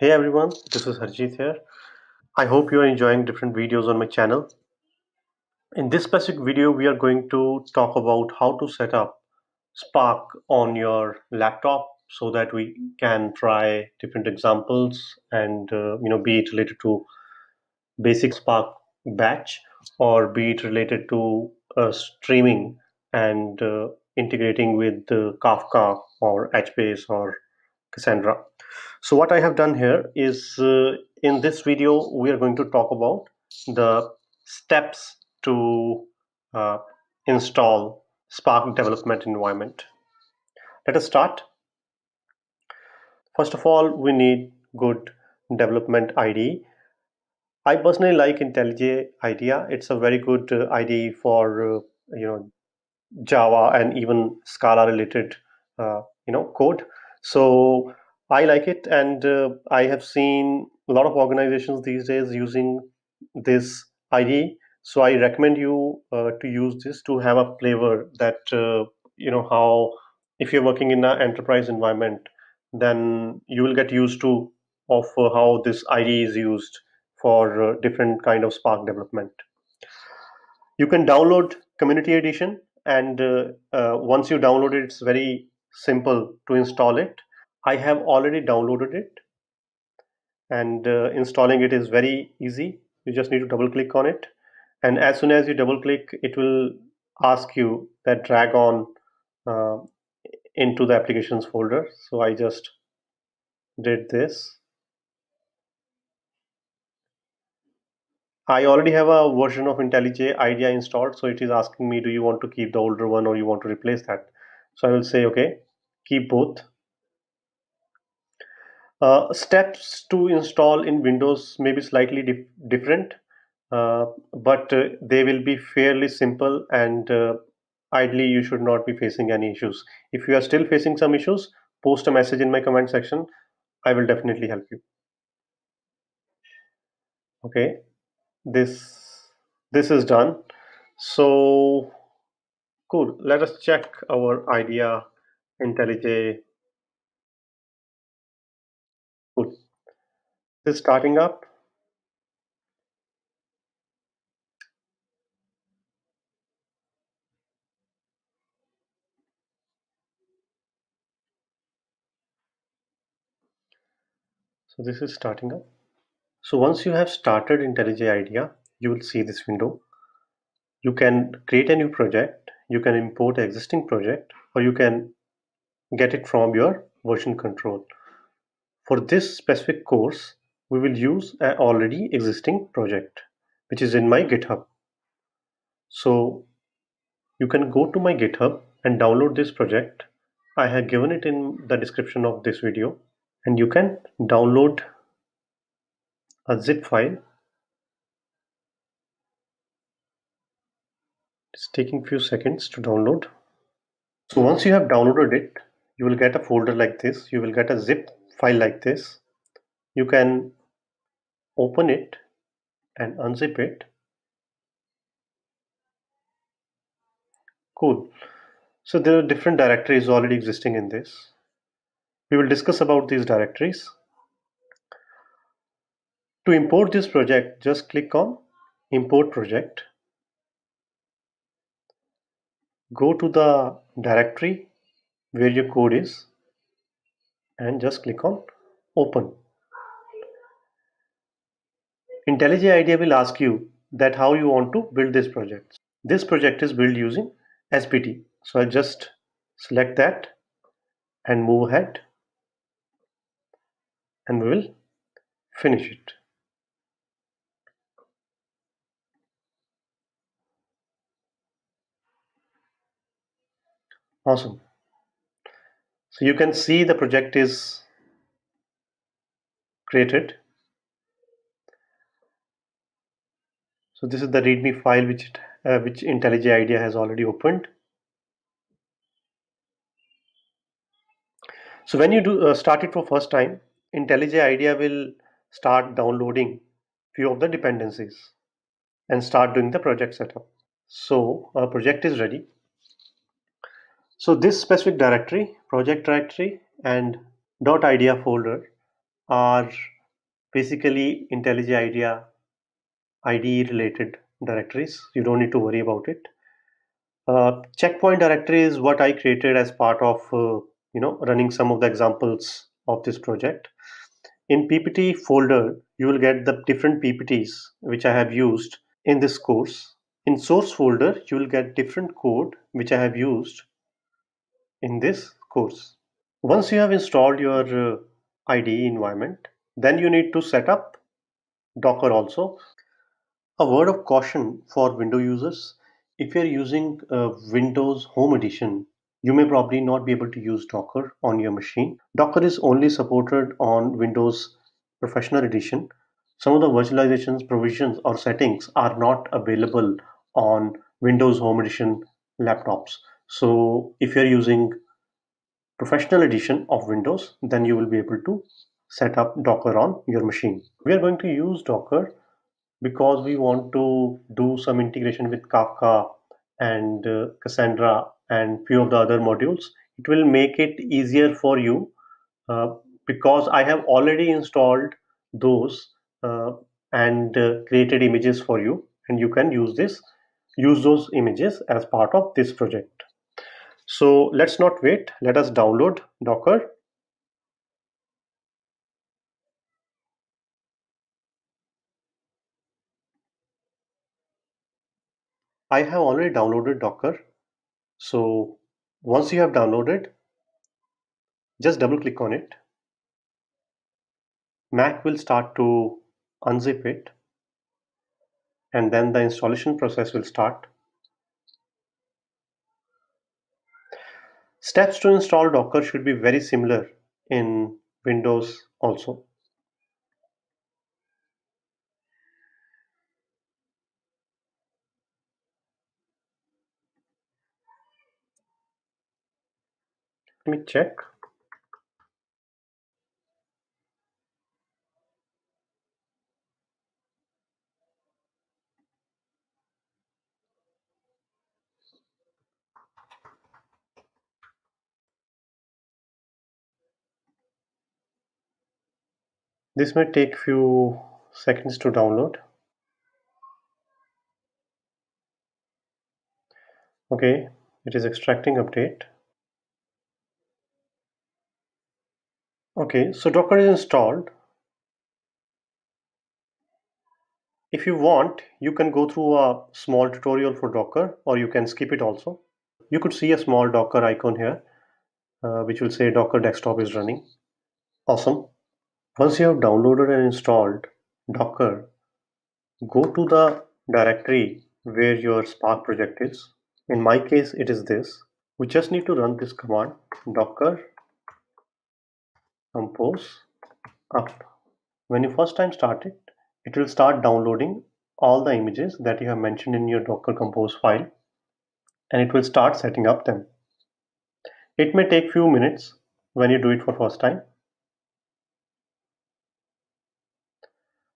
Hey everyone, this is Harjeet here. I hope you are enjoying different videos on my channel. In this specific video, we are going to talk about how to set up Spark on your laptop so that we can try different examples and be it related to basic Spark batch or be it related to streaming and integrating with Kafka or HBase or Cassandra. So what I have done here is in this video we are going to talk about the steps to install Spark development environment. Let us start. First of all, we need good development IDE. I personally like IntelliJ IDEA. It's a very good IDE for Java and even Scala related code. So I like it, and I have seen a lot of organizations these days using this IDE. So I recommend you to use this to have a flavor that how if you're working in an enterprise environment, then you will get used to of how this IDE is used for different kind of Spark development. You can download Community Edition, and once you download it, it's very simple to install it. I have already downloaded it, and installing it is very easy. You just need to double click on it, and as soon as you double click, it will ask you that drag on into the applications folder. So I just did this. I already have a version of IntelliJ IDEA installed, so it is asking me, do you want to keep the older one or you want to replace that? So I will say, okay, keep both. Steps to install in Windows may be slightly different, but they will be fairly simple, and ideally you should not be facing any issues. If you are still facing some issues, post a message in my comment section. I will definitely help you. Okay, this is done. So cool. Let us check our IDEA IntelliJ. Good. This is starting up. So this is starting up. So once you have started IntelliJ IDEA, you will see this window. You can create a new project, you can import an existing project, or you can get it from your version control. For this specific course, we will use an already existing project, which is in my GitHub. So you can go to my GitHub and download this project. I have given it in the description of this video, and you can download a zip file. It's taking few seconds to download. So once you have downloaded it, you will get a folder like this. You will get a zip file like this. You can open it and unzip it. Cool. So there are different directories already existing in this. We will discuss about these directories. To import this project, just click on Import Project. Go to the directory where your code is, and just click on Open. IntelliJ IDEA will ask you that how you want to build this project. This project is built using SBT. So I just select that and move ahead, and we will finish it. Awesome. So you can see the project is created. So this is the README file which IntelliJ IDEA has already opened. So when you do start it for first time, IntelliJ IDEA will start downloading few of the dependencies and start doing the project setup. So our project is ready. So this specific directory, project directory and .idea folder are basically IntelliJ IDEA IDE related directories. You don't need to worry about it. Checkpoint directory is what I created as part of running some of the examples of this project. In PPT folder, you will get the different PPTs which I have used in this course. In source folder, you will get different code which I have used in this course. Once you have installed your IDE environment, then you need to set up Docker also. A word of caution for Windows users. If you're using Windows Home Edition, you may probably not be able to use Docker on your machine. Docker is only supported on Windows Professional Edition. Some of the virtualizations, provisions, or settings are not available on Windows Home Edition laptops. So if you're using Professional Edition of Windows, then you will be able to set up Docker on your machine. We are going to use Docker because we want to do some integration with Kafka and Cassandra and few of the other modules. It will make it easier for you because I have already installed those and created images for you, and you can use those images as part of this project. So let's not wait. Let us download Docker. I have already downloaded Docker. So once you have downloaded, just double click on it. Mac will start to unzip it, and then the installation process will start. Steps to install Docker should be very similar in Windows also. Let me check. This may take few seconds to download. Okay, it is extracting update. Okay, so Docker is installed. If you want, you can go through a small tutorial for Docker, or you can skip it also. You could see a small Docker icon here, which will say Docker Desktop is running. Awesome. Once you have downloaded and installed Docker, go to the directory where your Spark project is. In my case, it is this. We just need to run this command, Docker compose up. When you first time start it, it will start downloading all the images that you have mentioned in your Docker compose file, and it will start setting up them. It may take few minutes when you do it for first time.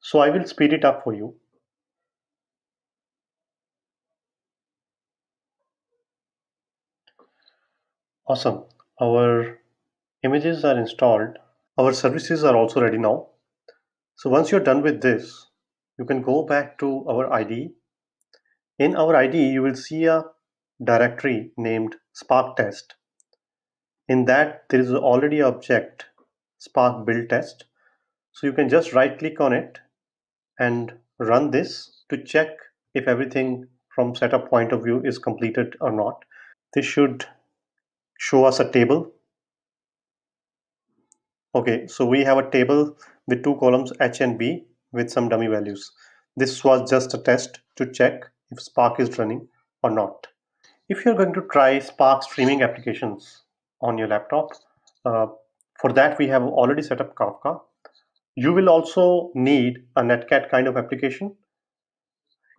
So I will speed it up for you. Awesome. Our images are installed. Our services are also ready now. So once you're done with this, you can go back to our IDE. In our IDE, you will see a directory named Spark Test. In that, there is already an object, Spark Build Test. So you can just right click on it and run this to check if everything from setup point of view is completed or not. This should show us a table. Okay, so we have a table with two columns H and B with some dummy values. This was just a test to check if Spark is running or not. If you're going to try Spark streaming applications on your laptop, for that we have already set up Kafka. You will also need a netcat kind of application.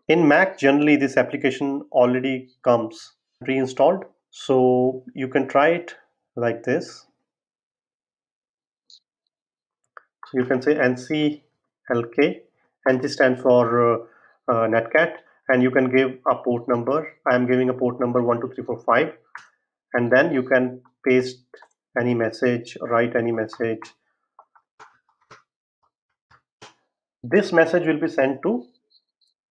In Mac, generally this application already comes pre-installed. So you can try it like this. So you can say NCLK, NC stands for netcat, and you can give a port number. I am giving a port number 12345, and then you can paste any message, write any message, this message will be sent to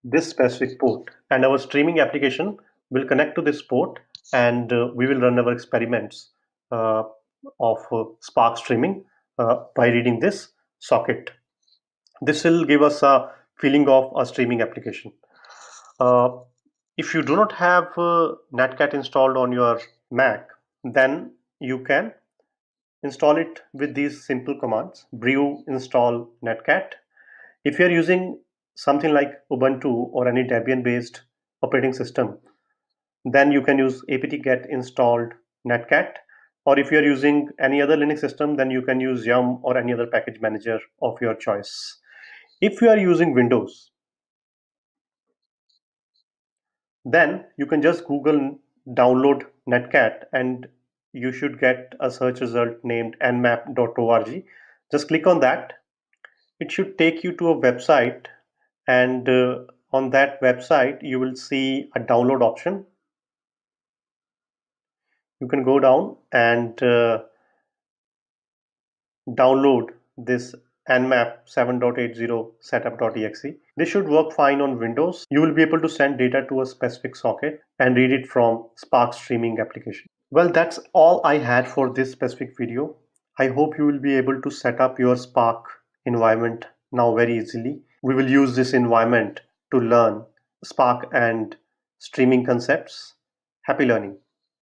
this specific port, and our streaming application will connect to this port, and we will run our experiments of Spark streaming by reading this socket. This will give us a feeling of a streaming application. If you do not have netcat installed on your Mac, then you can install it with these simple commands: brew install netcat. If you are using something like Ubuntu or any Debian based operating system, then you can use apt-get installed netcat, or if you are using any other Linux system, then you can use yum or any other package manager of your choice. If you are using Windows, then you can just Google download netcat and you should get a search result named nmap.org. Just click on that. It should take you to a website, and on that website you will see a download option. You can go down and download this nmap 7.80 setup.exe. This should work fine on Windows. You will be able to send data to a specific socket and read it from Spark streaming application. Well, that's all I had for this specific video. I hope you will be able to set up your Spark environment now very easily. We will use this environment to learn Spark and streaming concepts. Happy learning.